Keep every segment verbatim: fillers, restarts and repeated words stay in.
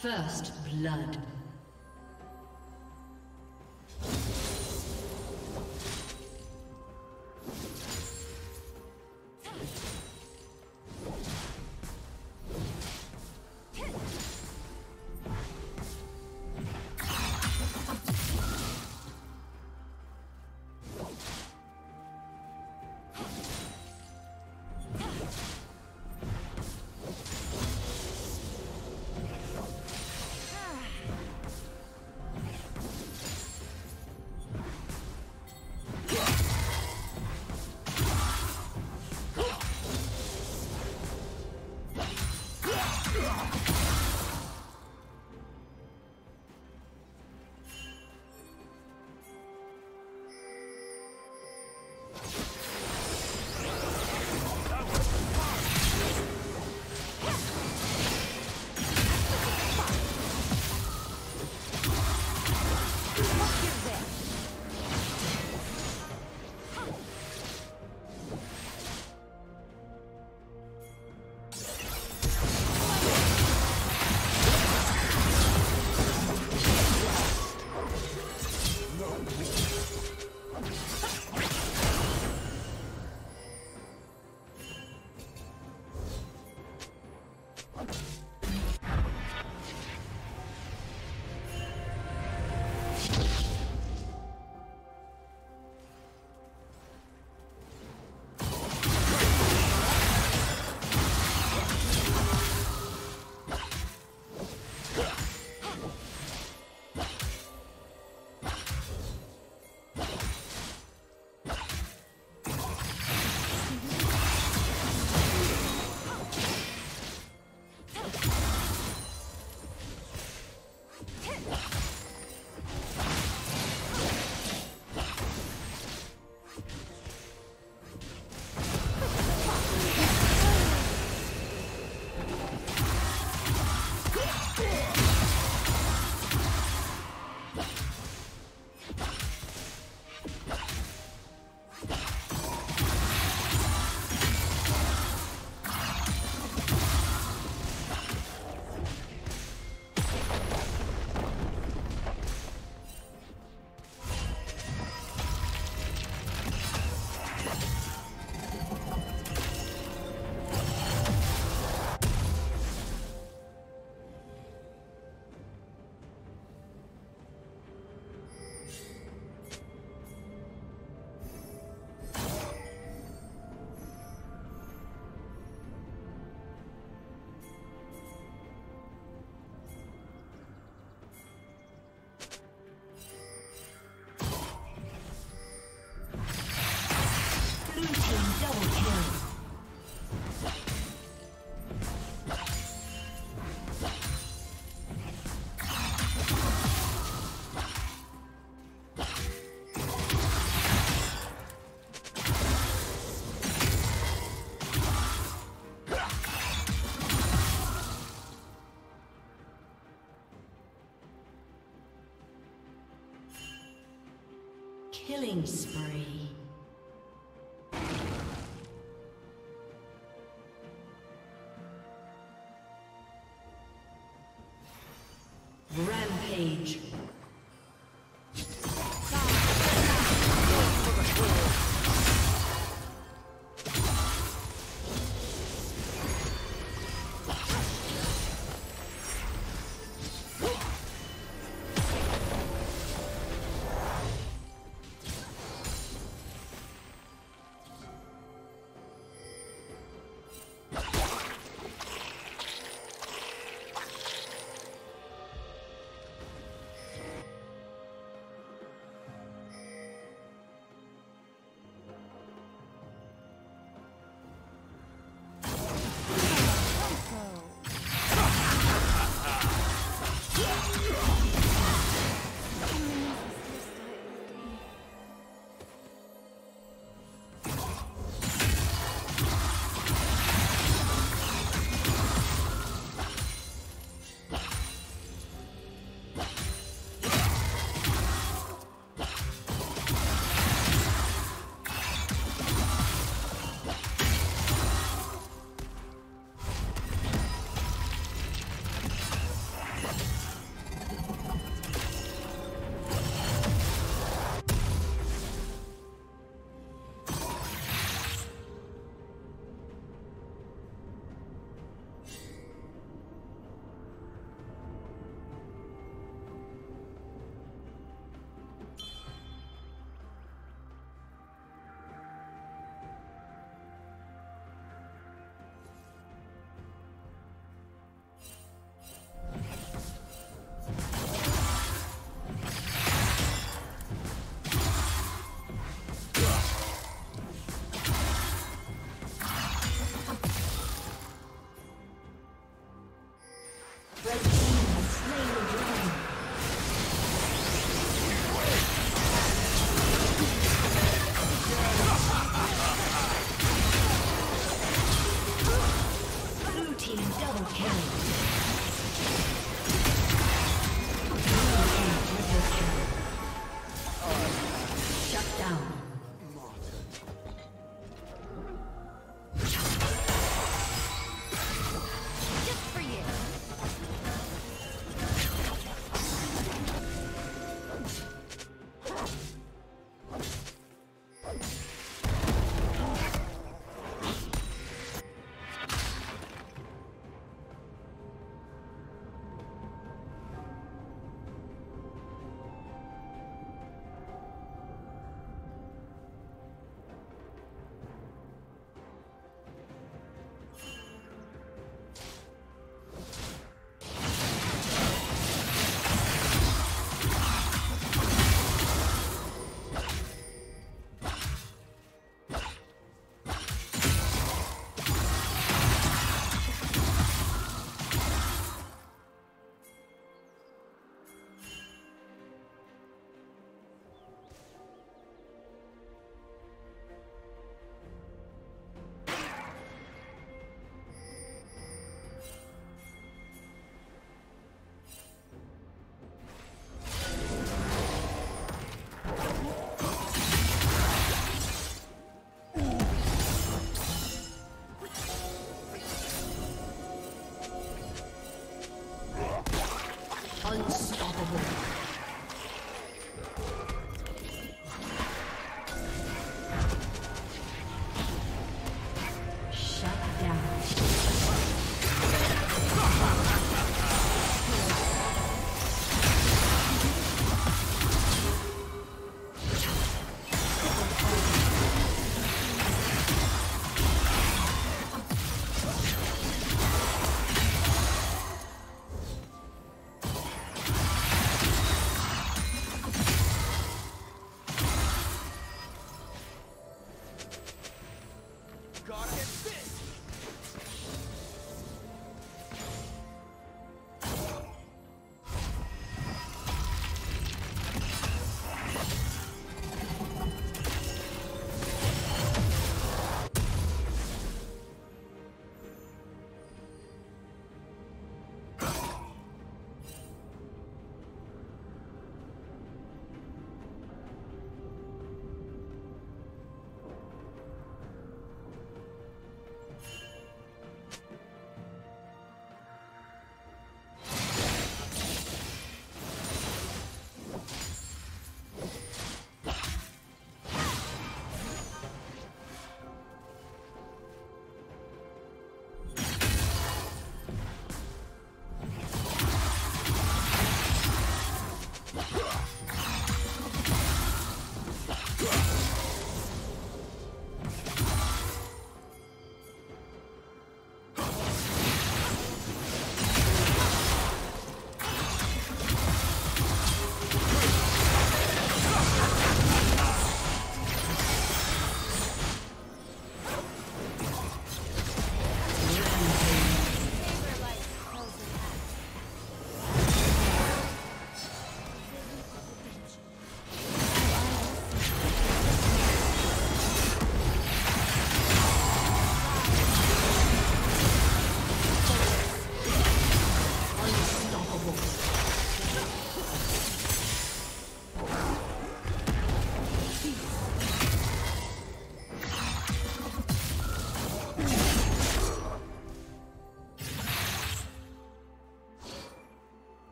First blood. Killing spree. Rampage. team double kill.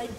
Red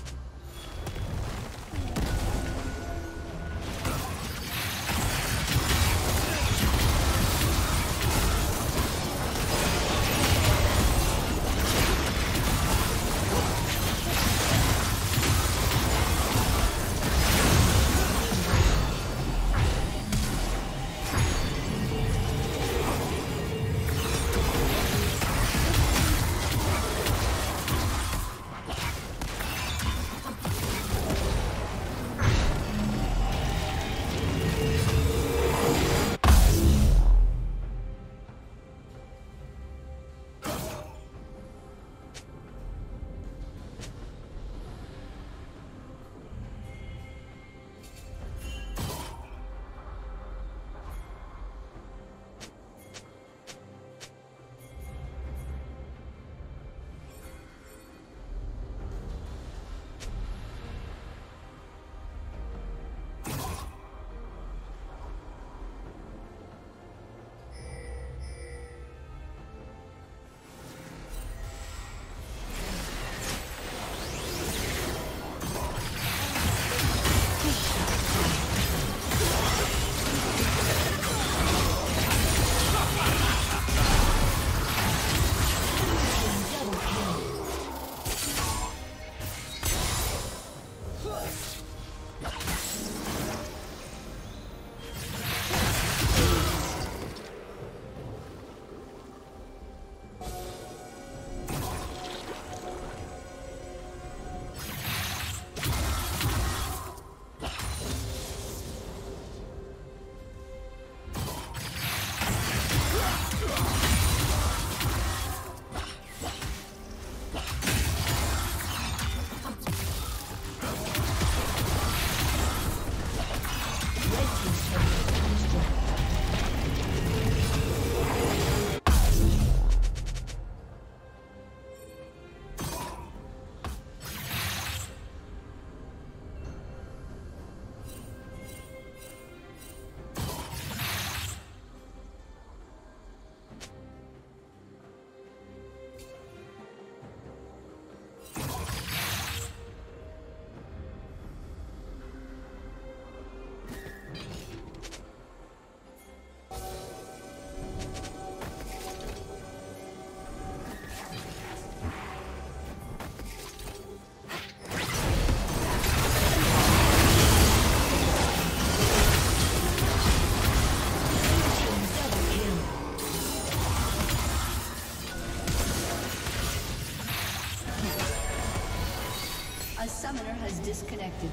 A summoner has disconnected.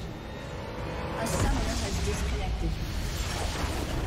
A summoner has disconnected.